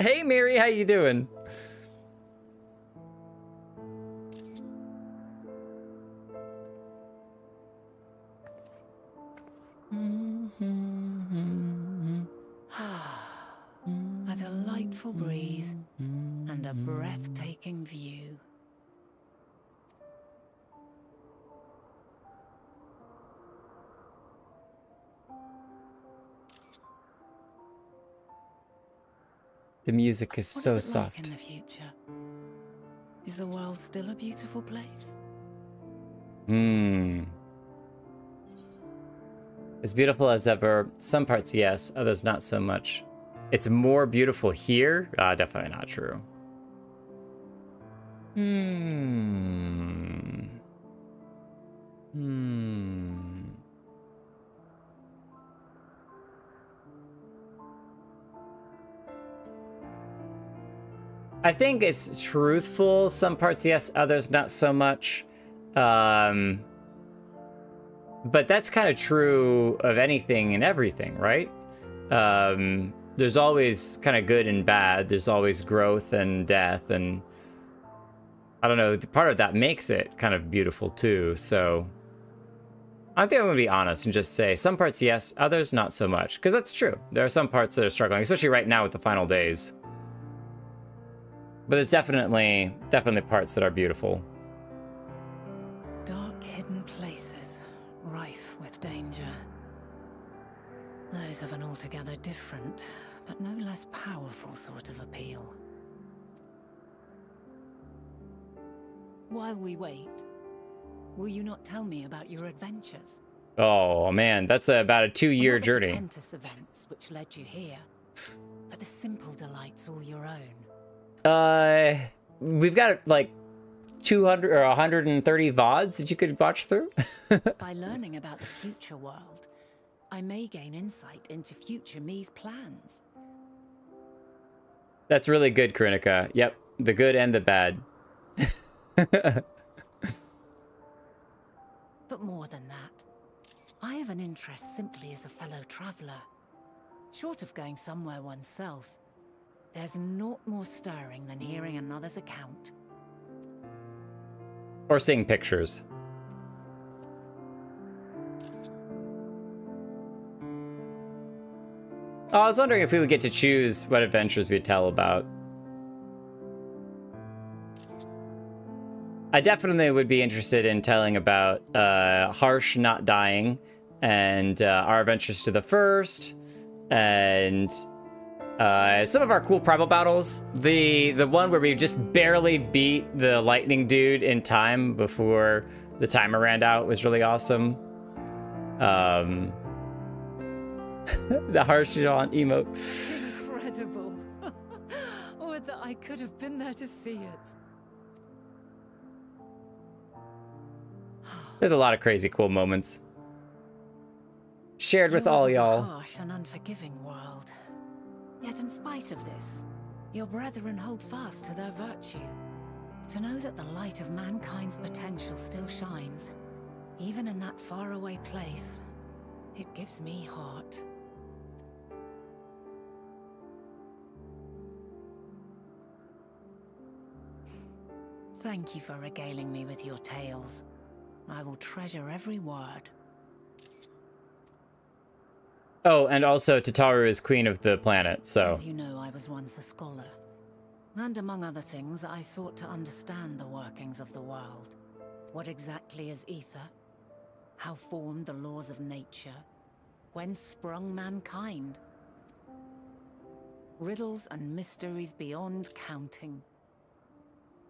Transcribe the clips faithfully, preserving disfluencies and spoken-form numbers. Hey, Mary, how you doing? A delightful breeze and a breathtaking view. The music is so soft. What is it like in the future? Is the world still a beautiful place? Hmm. As beautiful as ever. Some parts, yes. Others, not so much. It's more beautiful here? Uh, definitely not true. Hmm. Hmm. I think it's truthful. Some parts, yes. Others, not so much. Um... But that's kind of true of anything and everything, right? Um, there's always kind of good and bad. There's always growth and death. And I don't know, part of that makes it kind of beautiful too. So I think I'm going to be honest and just say some parts yes, others not so much. Because that's true. There are some parts that are struggling, especially right now with the final days. But there's definitely, definitely parts that are beautiful. Dark hidden places. Rife with danger. Those of an altogether different, but no less powerful sort of appeal. While we wait, will you not tell me about your adventures? Oh man, that's a, about a two-year journey. Not the pretentious events which led you here, but the simple delights all your own. Uh, we've got like two hundred or one hundred thirty V O Ds that you could watch through. By learning about the future world, I may gain insight into future me's plans. That's really good, Karinika. Yep, the good and the bad. But more than that, I have an interest simply as a fellow traveler. Short of going somewhere oneself, there's naught more stirring than hearing another's account. Or seeing pictures. Oh, I was wondering if we would get to choose what adventures we tell about. I definitely would be interested in telling about uh, Harsh not dying and uh, our adventures to the first and Uh, some of our cool primal battles. The the one where we just barely beat the lightning dude in time before the timer ran out was really awesome. Um, the Harsh John emote. Incredible. Or that I could have been there to see it. There's a lot of crazy cool moments. Shared with all y'all. Harsh and unforgiving world. Yet in spite of this, your brethren hold fast to their virtue. To know that the light of mankind's potential still shines, even in that faraway place, it gives me heart. Thank you for regaling me with your tales. I will treasure every word. Oh, and also Tataru is queen of the planet, so... As you know, I was once a scholar. And among other things, I sought to understand the workings of the world. What exactly is ether? How formed the laws of nature? Whence sprung mankind? Riddles and mysteries beyond counting.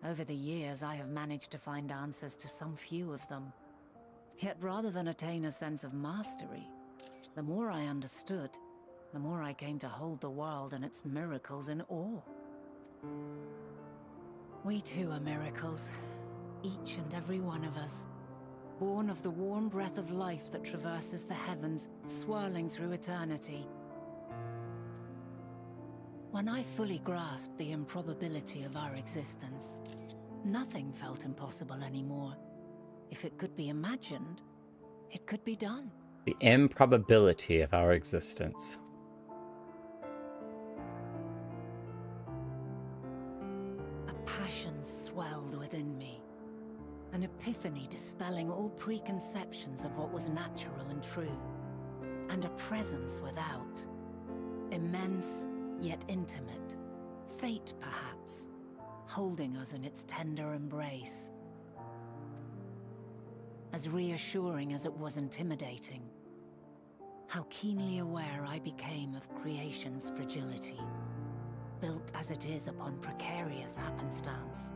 Over the years, I have managed to find answers to some few of them. Yet rather than attain a sense of mastery, the more I understood, the more I came to hold the world and its miracles in awe. We too are miracles, each and every one of us, born of the warm breath of life that traverses the heavens, swirling through eternity. When I fully grasped the improbability of our existence, nothing felt impossible anymore. If it could be imagined, it could be done. The improbability of our existence. passion swelled within me. An epiphany dispelling all preconceptions of what was natural and true. And a presence without. Immense, yet intimate. Fate, perhaps. Holding us in its tender embrace. As reassuring as it was intimidating. How keenly aware I became of creation's fragility. Built as it is upon precarious happenstance.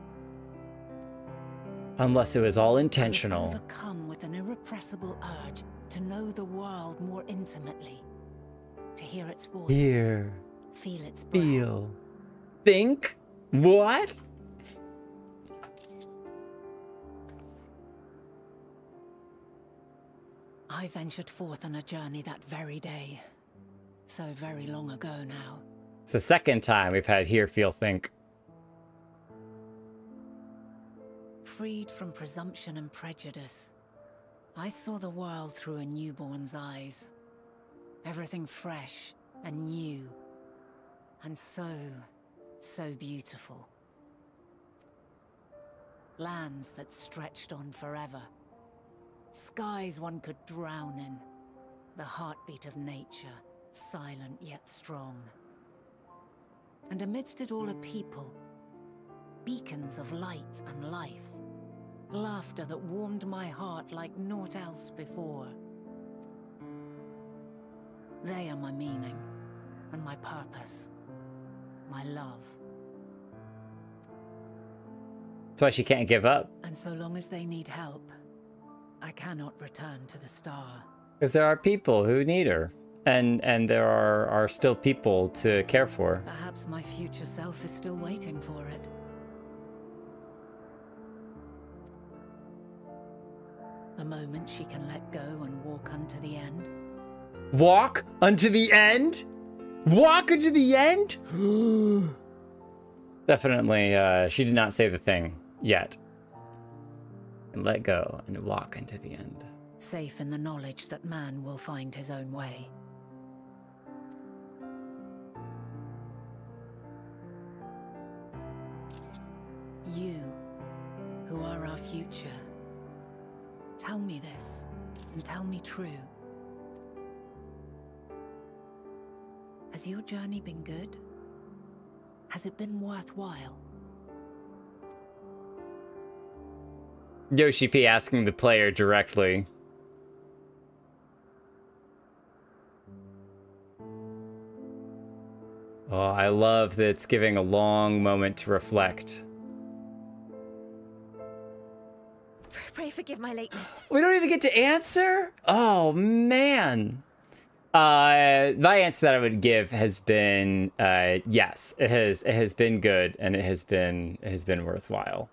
Unless it was all intentional. Overcome with an irrepressible urge to know the world more intimately. To hear its voice. Hear. Feel its breath. Feel. Think? What? I ventured forth on a journey that very day. So very long ago now. It's the second time we've had hear, feel, think. Freed from presumption and prejudice, I saw the world through a newborn's eyes. Everything fresh and new, and so, so beautiful. Lands that stretched on forever. Skies one could drown in. The heartbeat of nature, silent yet strong. And amidst it all a people, beacons of light and life, laughter that warmed my heart like naught else before. They are my meaning, and my purpose, my love. That's why she can't give up. And so long as they need help, I cannot return to the star. Because there are people who need her. And, and there are, are still people to care for. Perhaps my future self is still waiting for it. The moment she can let go and walk unto the end. Walk unto the end? Walk unto the end? Definitely, uh, she did not say the thing yet. And let go and walk unto the end. Safe in the knowledge that man will find his own way. You, who are our future, tell me this, and tell me true. Has your journey been good? Has it been worthwhile? Yoshi P asking the player directly. Oh, I love that it's giving a long moment to reflect. Pray forgive my lateness. We don't even get to answer? Oh, man. Uh, my answer that I would give has been, uh, yes, it has, it has been good, and it has been, it has been worthwhile.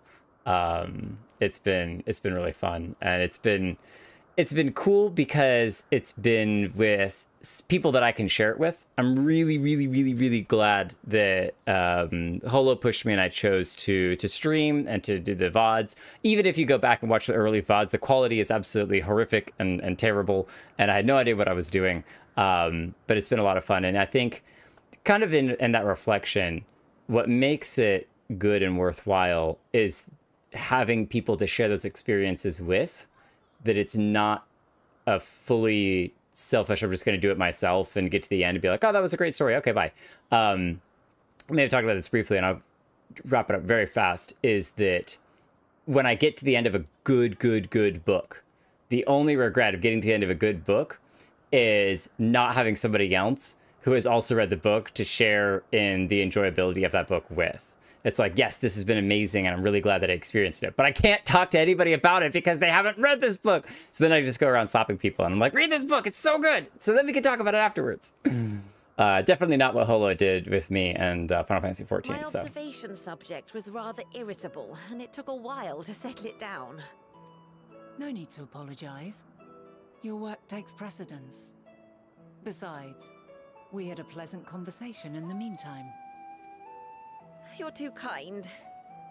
Um, it's been, it's been really fun, and it's been, it's been cool because it's been with people that I can share it with. I'm really, really, really, really glad that um, Holo pushed me and I chose to to stream and to do the V O Ds. Even if you go back and watch the early V O Ds, the quality is absolutely horrific and, and terrible. And I had no idea what I was doing. Um, but it's been a lot of fun. And I think kind of in, in that reflection, what makes it good and worthwhile is having people to share those experiences with, that it's not a fully... selfish, I'm just going to do it myself and get to the end and be like, oh, that was a great story. Okay, bye. Um, I may have talked about this briefly, and I'll wrap it up very fast, is that when I get to the end of a good, good, good book, the only regret of getting to the end of a good book is not having somebody else who has also read the book to share in the enjoyability of that book with. It's like, yes, this has been amazing, and I'm really glad that I experienced it. But I can't talk to anybody about it because they haven't read this book. So then I just go around slapping people, and I'm like, read this book. It's so good. So then we can talk about it afterwards. uh, definitely not what Holo did with me and uh, Final Fantasy fourteen. My so. observation subject was rather irritable, and it took a while to settle it down. No need to apologize. Your work takes precedence. Besides, we had a pleasant conversation in the meantime. You're too kind.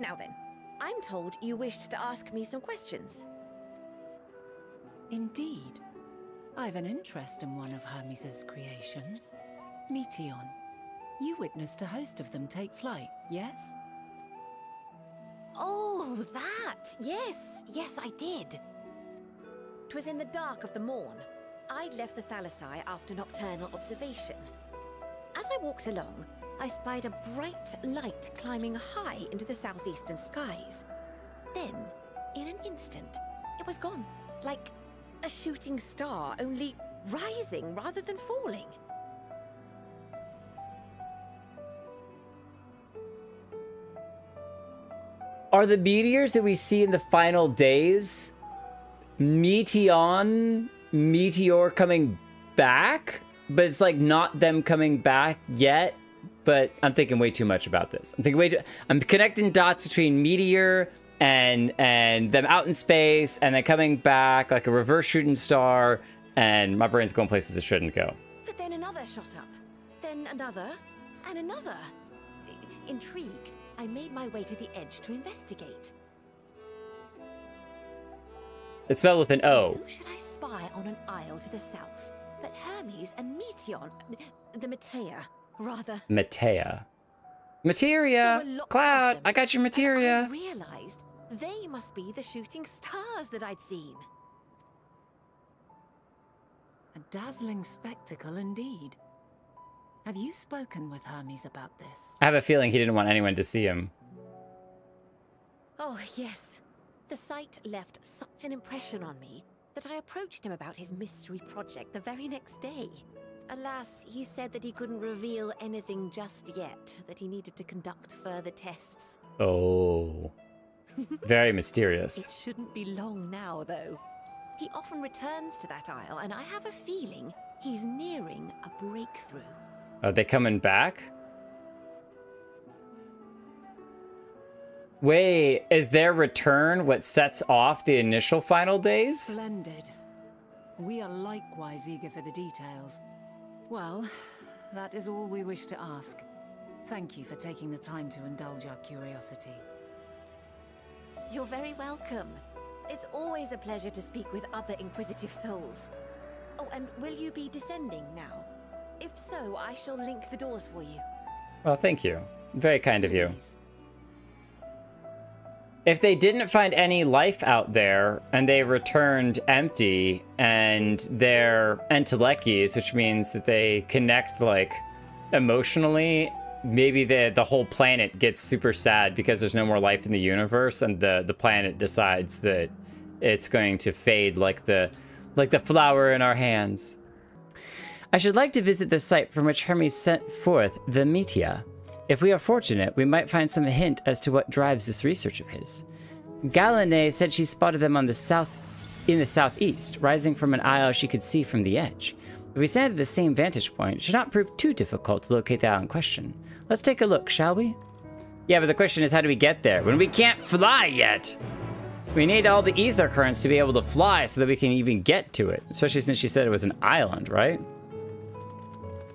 Now then, I'm told you wished to ask me some questions. Indeed. I've an interest in one of Hermes's creations. Meteon. You witnessed a host of them take flight, yes? Oh, that! Yes, yes, I did. 'Twas in the dark of the morn. I'd left the Thalassai after nocturnal observation. As I walked along, I spied a bright light climbing high into the southeastern skies. Then, in an instant, it was gone, like a shooting star, only rising rather than falling. Are the meteors that we see in the final days Meteon, meteor coming back? But it's like not them coming back yet. But I'm thinking way too much about this. I'm thinking way too, I'm connecting dots between meteor and and them out in space and then coming back like a reverse shooting star, and my brain's going places it shouldn't go. But then another shot up, then another, and another. Intrigued, I made my way to the edge to investigate. It's spelled with an O. Who should I spy on an isle to the south? But Hermes and Meteon, the Meteia, rather. Meteia. Materia! Cloud, I got your materia! I realized they must be the shooting stars that I'd seen. A dazzling spectacle indeed. Have you spoken with Hermes about this? I have a feeling he didn't want anyone to see him. Oh, yes. The sight left such an impression on me that I approached him about his mystery project the very next day. Alas, he said that he couldn't reveal anything just yet, that he needed to conduct further tests. Oh. Very mysterious. It shouldn't be long now, though. He often returns to that isle, and I have a feeling he's nearing a breakthrough. Are they coming back? Wait, is their return what sets off the initial final days? Splendid. We are likewise eager for the details. Well, that is all we wish to ask. Thank you for taking the time to indulge our curiosity. You're very welcome. It's always a pleasure to speak with other inquisitive souls. Oh, and will you be descending now? If so, I shall link the doors for you. Well, thank you. Very kind of you. If they didn't find any life out there, and they returned empty, and they're Entelechy's, which means that they connect, like, emotionally, maybe the, the whole planet gets super sad because there's no more life in the universe, and the, the planet decides that it's going to fade like the, like the flower in our hands. I should like to visit the site from which Hermes sent forth the Meteia. If we are fortunate, we might find some hint as to what drives this research of his. Galene said she spotted them on the south, in the southeast, rising from an isle she could see from the edge. If we stand at the same vantage point, it should not prove too difficult to locate the isle in question. Let's take a look, shall we? Yeah, but the question is, how do we get there when we can't fly yet? We need all the ether currents to be able to fly so that we can even get to it, especially since she said it was an island, right?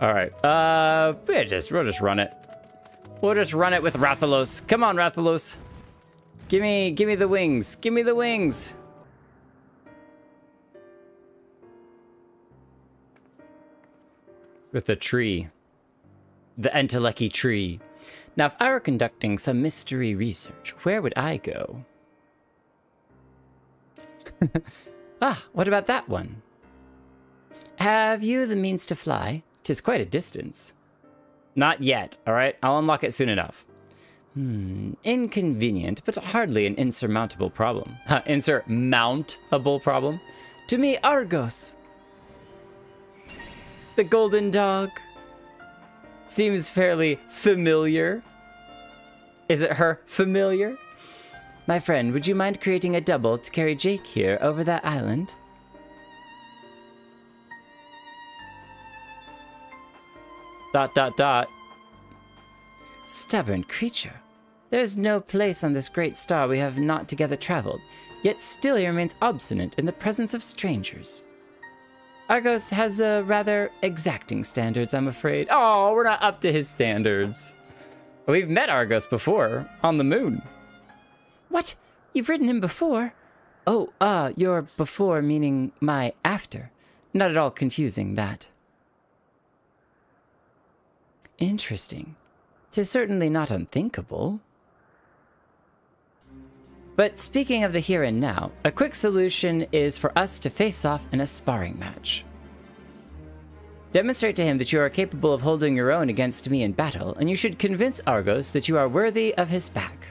All right, uh, we'll just, we'll just run it. We'll just run it with Rathalos. Come on, Rathalos. Give me, give me the wings. Give me the wings. With the tree. The Entelechy tree. Now, if I were conducting some mystery research, where would I go? Ah, what about that one? Have you the means to fly? 'Tis quite a distance. Not yet, all right? I'll unlock it soon enough. Hmm, inconvenient, but hardly an insurmountable problem. Huh, insurmountable problem? To me, Argos. The golden dog. Seems fairly familiar. Is it her familiar? My friend, would you mind creating a double to carry Jake here over that island? Dot dot dot. Stubborn creature. There is no place on this great star we have not together traveled, yet still he remains obstinate in the presence of strangers. Argos has a rather exacting standards, I'm afraid. Oh, we're not up to his standards. We've met Argos before, on the moon. What? You've ridden him before? Oh, uh, your before meaning my after. Not at all confusing, that. Interesting. 'Tis certainly not unthinkable. But speaking of the here and now, a quick solution is for us to face off in a sparring match. Demonstrate to him that you are capable of holding your own against me in battle, and you should convince Argos that you are worthy of his back.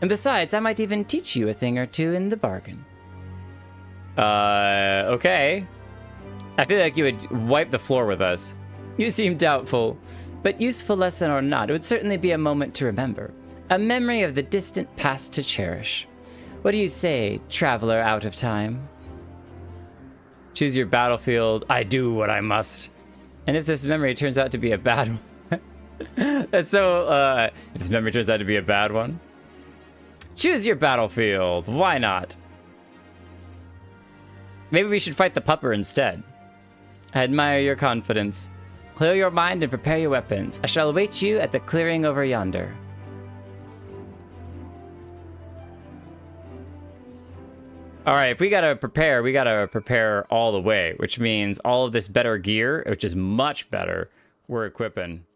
And besides, I might even teach you a thing or two in the bargain. Uh, okay. I feel like you would wipe the floor with us. You seem doubtful, but useful lesson or not, it would certainly be a moment to remember. A memory of the distant past to cherish. What do you say, traveler out of time? Choose your battlefield. I do what I must. And if this memory turns out to be a bad one... That's so... Uh, if this memory turns out to be a bad one... Choose your battlefield. Why not? Maybe we should fight the pupper instead. I admire your confidence. Clear your mind and prepare your weapons. I shall await you at the clearing over yonder. Alright, if we gotta prepare, we gotta prepare all the way, which means all of this better gear, which is much better, we're equipping.